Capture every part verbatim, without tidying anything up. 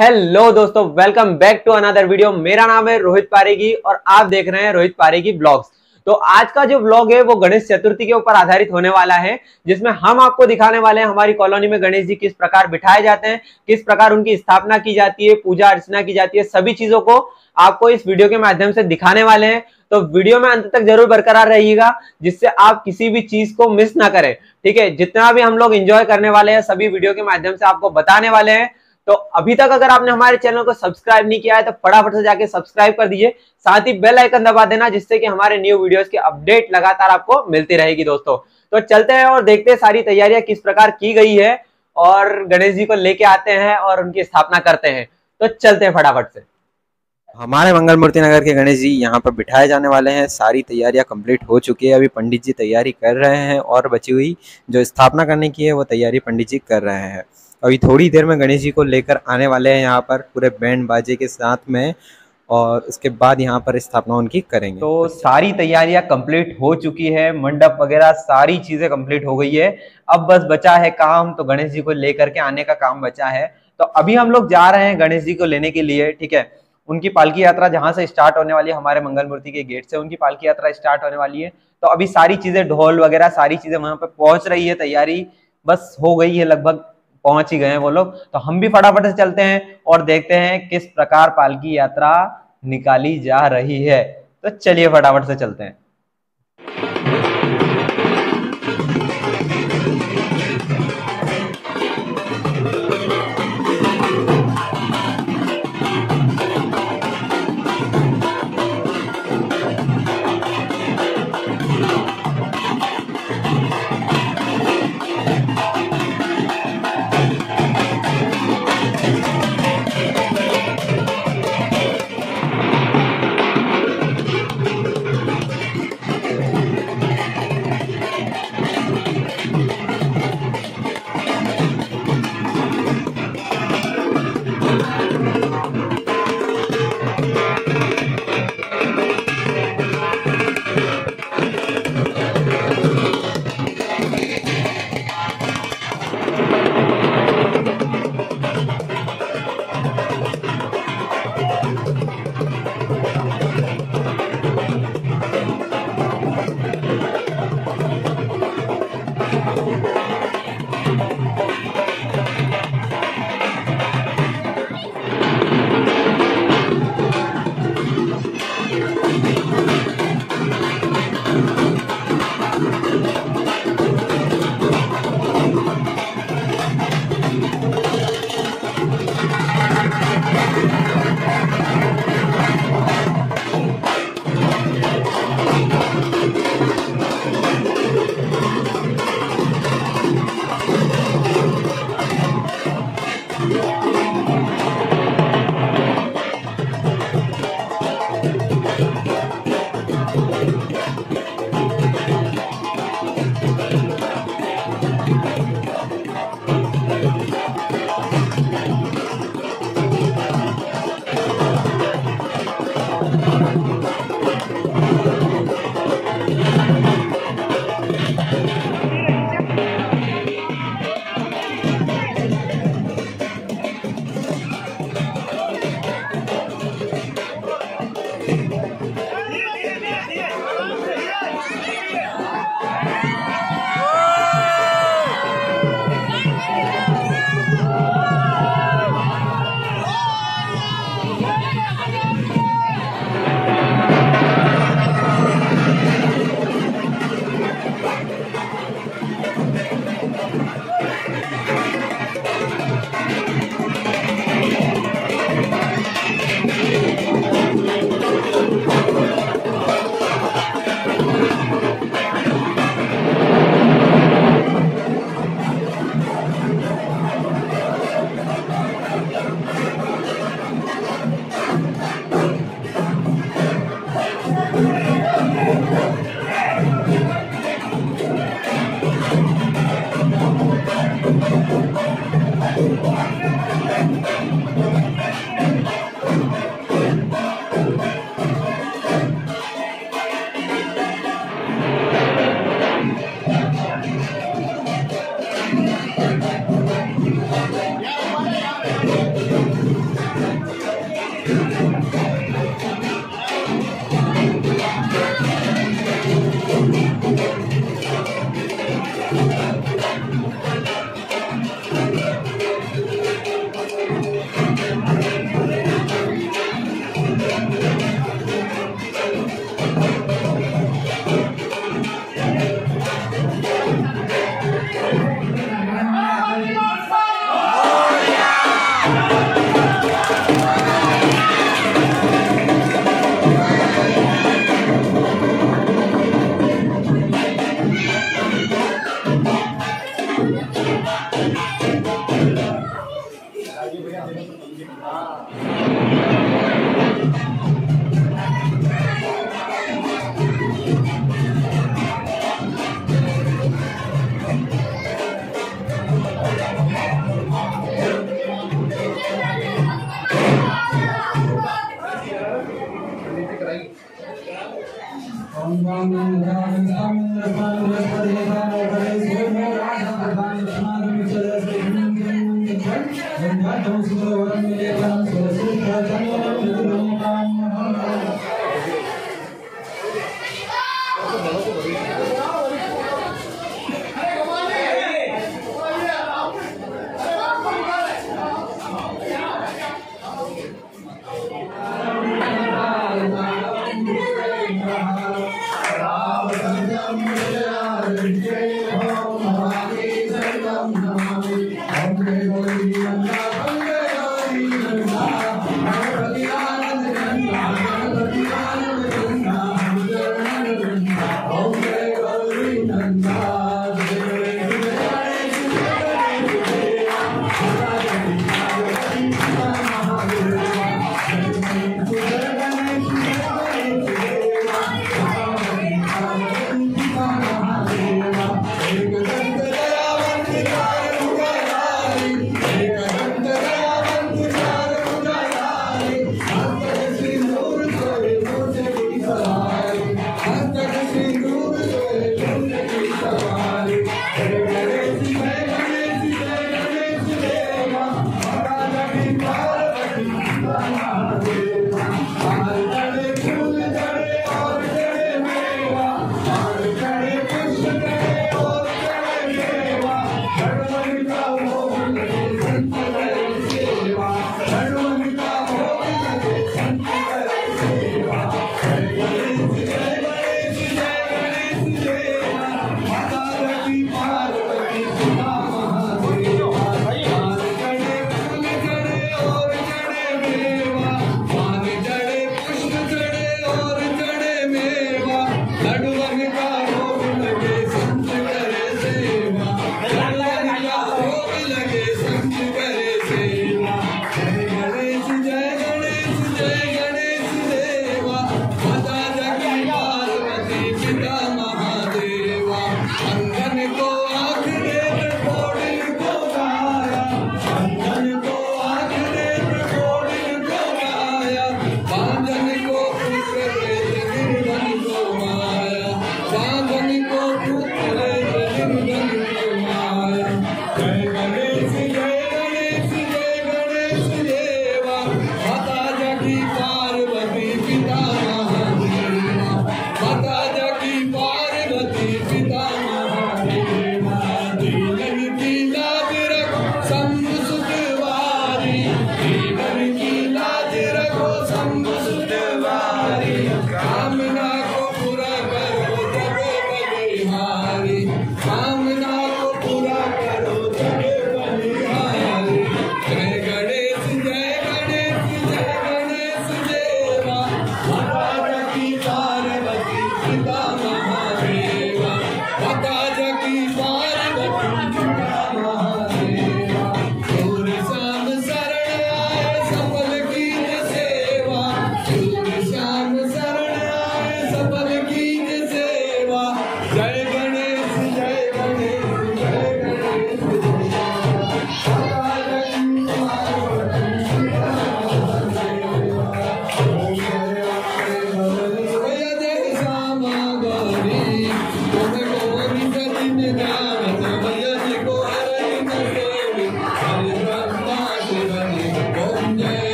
Hello दोस्तों, welcome back to another video. मेरा नाम है रोहित पारेगी और आप देख रहे हैं रोहित पारेगी ब्लॉग्स। तो आज का जो ब्लॉग है वो गणेश चतुर्थी के ऊपर आधारित होने वाला है, जिसमें हम आपको दिखाने वाले हैं हमारी कॉलोनी में गणेश जी किस प्रकार बिठाए जाते हैं, किस प्रकार उनकी स्थापना की जाती है, पूजा अर्चना की जाती है। सभी चीजों को आपको इस वीडियो के माध्यम से दिखाने वाले हैं, तो वीडियो में अंत तक जरूर बरकरार रहिएगा, जिससे आप किसी भी चीज को मिस ना करें। ठीक है, जितना भी हम लोग एंजॉय करने वाले हैं सभी वीडियो के माध्यम से आपको बताने वाले हैं। तो अभी तक अगर आपने हमारे चैनल को सब्सक्राइब नहीं किया है तो फटाफट से जाके सब्सक्राइब कर दीजिए, साथ ही बेल आइकन दबा देना, जिससे कि हमारे न्यू वीडियोस की अपडेट लगातार आपको मिलती रहेगी। दोस्तों तो चलते हैं और देखते हैं सारी तैयारियां किस प्रकार की गई है और गणेश जी को लेके आते हैं और उनकी स्थापना करते हैं। तो चलते हैं फटाफट से। हमारे मंगलमूर्ति नगर के गणेश जी यहाँ पर बिठाए जाने वाले हैं। सारी तैयारियां कंप्लीट हो चुकी है, अभी पंडित जी तैयारी कर रहे हैं और बची हुई जो स्थापना करने की है वो तैयारी पंडित जी कर रहे हैं। अभी थोड़ी देर में गणेश जी को लेकर आने वाले हैं यहाँ पर पूरे बैंड बाजे के साथ में, और उसके बाद यहाँ पर स्थापना उनकी करेंगे। तो सारी तैयारियां कंप्लीट हो चुकी है, मंडप वगैरह सारी चीजें कंप्लीट हो गई है। अब बस बचा है काम, तो गणेश जी को लेकर के आने का काम बचा है। तो अभी हम लोग जा रहे हैं गणेश जी को लेने के लिए। ठीक है, उनकी पालकी यात्रा जहाँ से स्टार्ट होने वाली है, हमारे मंगलमूर्ति के गेट से उनकी पालकी यात्रा स्टार्ट होने वाली है। तो अभी सारी चीजें, ढोल वगैरह सारी चीजें वहां पर पहुंच रही है, तैयारी बस हो गई है, लगभग पहुंच ही गए हैं वो लोग। तो हम भी फटाफट से चलते हैं और देखते हैं किस प्रकार पालकी यात्रा निकाली जा रही है। तो चलिए फटाफट से चलते हैं।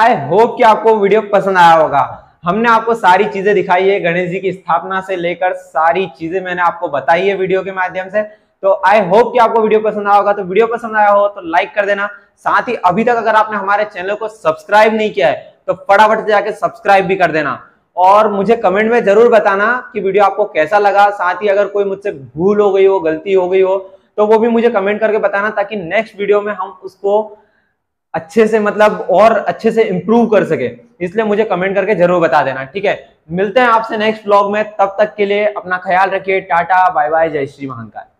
आई होप कि आपको वीडियो पसंद आया होगा। हमने आपको सारी चीजें दिखाई है, गणेश जी की स्थापना से लेकर सारी चीजें मैंने आपको बताई है वीडियो के माध्यम से। तो आई होप कि आपको वीडियो पसंद आया होगा। तो वीडियो पसंद आया हो तो लाइक कर देना। साथ ही अभी तक अगर आपने हमारे चैनल को सब्सक्राइब नहीं किया है तो फटाफट से जाके सब्सक्राइब भी कर देना और मुझे कमेंट में जरूर बताना कि वीडियो आपको कैसा लगा। साथ ही अगर कोई मुझसे भूल हो गई हो, गलती हो गई हो तो वो भी मुझे कमेंट करके बताना, ताकि नेक्स्ट वीडियो में हम उसको अच्छे से मतलब और अच्छे से इम्प्रूव कर सके। इसलिए मुझे कमेंट करके जरूर बता देना, ठीक है। मिलते हैं आपसे नेक्स्ट व्लॉग में, तब तक के लिए अपना ख्याल रखिए। टाटा, बाय बाय, जय श्री महाकाल।